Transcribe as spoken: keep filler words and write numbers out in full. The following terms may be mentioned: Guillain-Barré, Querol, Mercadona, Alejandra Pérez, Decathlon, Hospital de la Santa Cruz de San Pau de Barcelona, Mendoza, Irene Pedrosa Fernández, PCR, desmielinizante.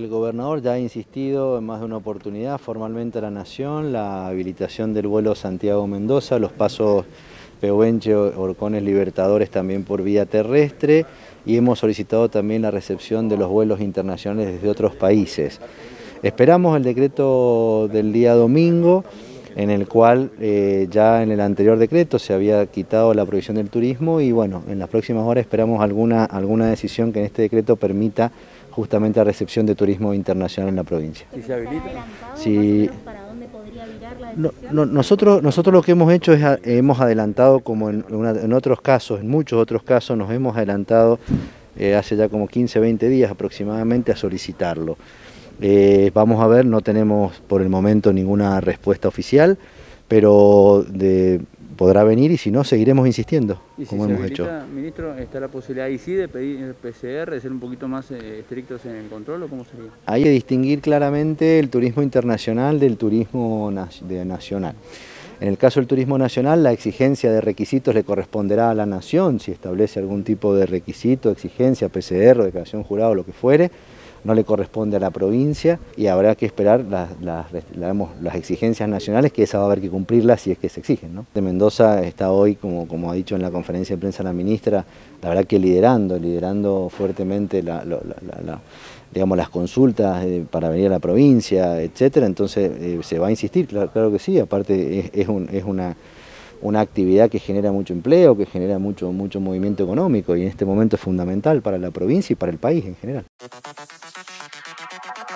El gobernador ya ha insistido en más de una oportunidad formalmente a la Nación la habilitación del vuelo Santiago-Mendoza, los pasos Pehuenche-Horcones-Libertadores también por vía terrestre, y hemos solicitado también la recepción de los vuelos internacionales desde otros países. Esperamos el decreto del día domingo, en el cual eh, ya en el anterior decreto se había quitado la prohibición del turismo, y bueno, en las próximas horas esperamos alguna, alguna decisión que en este decreto permita justamente la recepción de turismo internacional en la provincia. ¿Y se habilita? Sí. ¿Para dónde podría virar la decisión? No, no, nosotros, nosotros lo que hemos hecho es, hemos adelantado, como en, una, en otros casos, en muchos otros casos, nos hemos adelantado eh, hace ya como quince, veinte días aproximadamente a solicitarlo. Eh, vamos a ver, no tenemos por el momento ninguna respuesta oficial, pero de, podrá venir, y si no, seguiremos insistiendo, ¿Y si como hemos habilita, hecho. Ministro, ¿está la posibilidad ahí sí de pedir el P C R, de ser un poquito más eh, estrictos en el control, o cómo sería? Hay que distinguir claramente el turismo internacional del turismo na de nacional. En el caso del turismo nacional, la exigencia de requisitos le corresponderá a la Nación, si establece algún tipo de requisito, exigencia, P C R, declaración jurada o lo que fuere. No le corresponde a la provincia, y habrá que esperar las, las, digamos, las exigencias nacionales, que esa va a haber que cumplirlas si es que se exigen, ¿no? De Mendoza está hoy, como, como ha dicho en la conferencia de prensa la ministra, la verdad que liderando, liderando fuertemente la, la, la, la, digamos, las consultas eh, para venir a la provincia, etcétera. Entonces eh, se va a insistir, claro, claro que sí, aparte es, es, un, es una... una actividad que genera mucho empleo, que genera mucho, mucho movimiento económico, y en este momento es fundamental para la provincia y para el país en general.